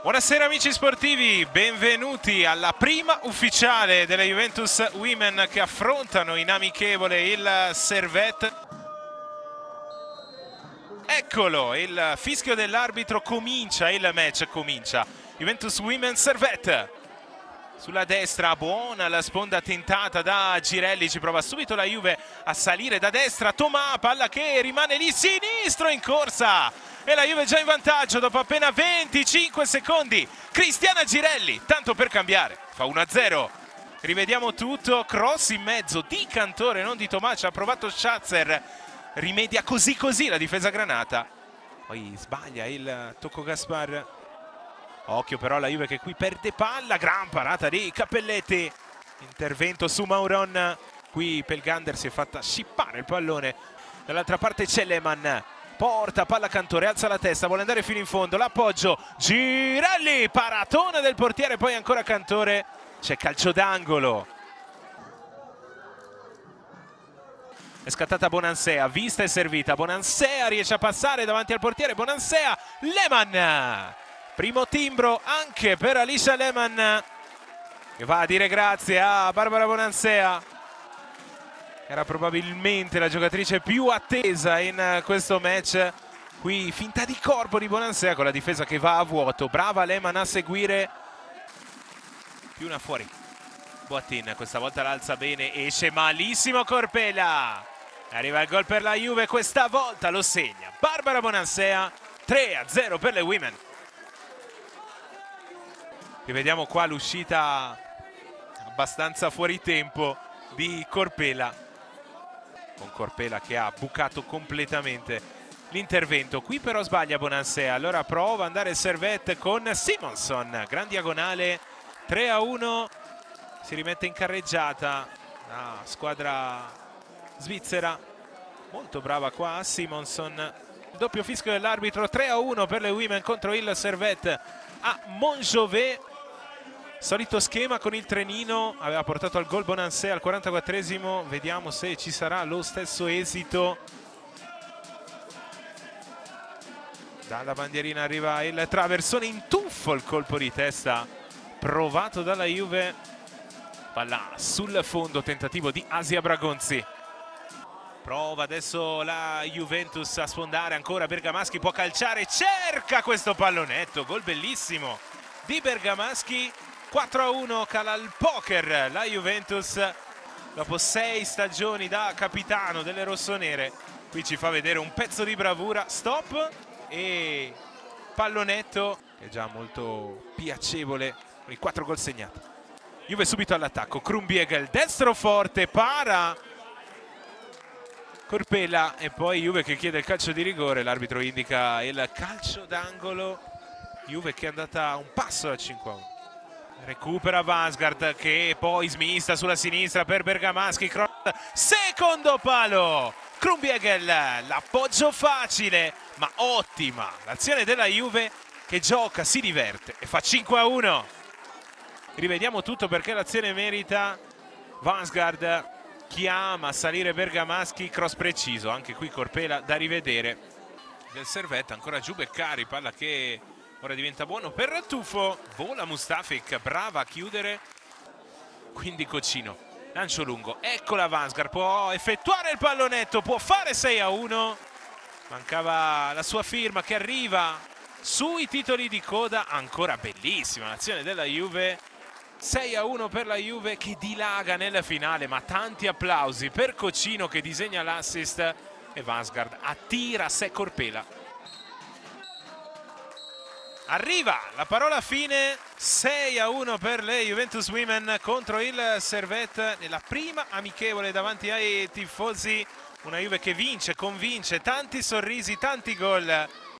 Buonasera amici sportivi, benvenuti alla prima ufficiale delle Juventus Women che affrontano in amichevole il Servette. Eccolo, il fischio dell'arbitro comincia, il match comincia. Juventus Women Servette. Sulla destra, buona la sponda tentata da Girelli, ci prova subito la Juve a salire da destra, Tomà, palla che rimane lì, sinistro in corsa e la Juve già in vantaggio dopo appena 25 secondi, Cristiana Girelli, tanto per cambiare, fa 1-0, rivediamo tutto, cross in mezzo di Cantore, non di Tomacia, ha provato Schatzer, rimedia così così la difesa granata, poi sbaglia il tocco Gaspar. Occhio però alla Juve che qui perde palla, gran parata di Cappelletti, intervento su Mauron, qui Pelgander si è fatta scippare il pallone, dall'altra parte c'è Lehmann, porta palla Cantore, alza la testa, vuole andare fino in fondo, l'appoggio, Girelli, paratona del portiere, poi ancora Cantore, c'è calcio d'angolo. È scattata Bonansea, vista e servita, Bonansea riesce a passare davanti al portiere, Bonansea, Lehmann! Primo timbro anche per Alisha Lehmann che va a dire grazie a Barbara Bonansea, era probabilmente la giocatrice più attesa in questo match. Qui finta di corpo di Bonansea con la difesa che va a vuoto, brava Lehmann a seguire, più una fuori. Boatin questa volta l'alza bene, esce malissimo Körpela, arriva il gol per la Juve, questa volta lo segna Barbara Bonansea, 3-0 per le Women. Rivediamo qua l'uscita abbastanza fuori tempo di Körpela, con Körpela che ha bucato completamente l'intervento. Qui però sbaglia Bonansea, allora prova ad andare Servette con Simonson, gran diagonale, 3-1, si rimette in carreggiata la squadra svizzera, molto brava qua Simonson. Il doppio fischio dell'arbitro, 3-1 per le Women contro il Servette a Montjové. Solito schema con il trenino, aveva portato al gol Bonansea al 44esimo, vediamo se ci sarà lo stesso esito. Dalla bandierina arriva il traversone in tuffo, il colpo di testa provato dalla Juve, palla sul fondo, tentativo di Asia Bragonzi. Prova adesso la Juventus a sfondare ancora, Bergamaschi può calciare, cerca questo pallonetto, gol bellissimo di Bergamaschi. 4-1, cala al poker la Juventus dopo 6 stagioni da capitano delle rossonere. Qui ci fa vedere un pezzo di bravura, stop e pallonetto che è già molto piacevole con i 4 gol segnati. Juve subito all'attacco, Krumbiegel destro forte, para Körpela e poi Juve che chiede il calcio di rigore, l'arbitro indica il calcio d'angolo, Juve che è andata un passo da 5-1. Recupera Vangsgaard che poi smista sulla sinistra per Bergamaschi, cross, secondo palo, Krumbiegel, l'appoggio facile ma ottima l'azione della Juve che gioca, si diverte e fa 5-1. Rivediamo tutto perché l'azione merita, Vangsgaard chiama a salire Bergamaschi, cross preciso, anche qui Körpela da rivedere del Servette, ancora giù Beccari, palla che ora diventa buono per Rattuffo, vola Mustafik, brava a chiudere, quindi Cocino, lancio lungo, eccola Vangsgaard, può effettuare il pallonetto, può fare 6-1, mancava la sua firma che arriva sui titoli di coda, ancora bellissima l'azione della Juve, 6-1 per la Juve che dilaga nella finale, ma tanti applausi per Cocino che disegna l'assist e Vangsgaard attira a sé Körpela. Arriva la parola fine, 6-1 per le Juventus Women contro il Servette nella prima amichevole davanti ai tifosi. Una Juve che vince, convince, tanti sorrisi, tanti gol.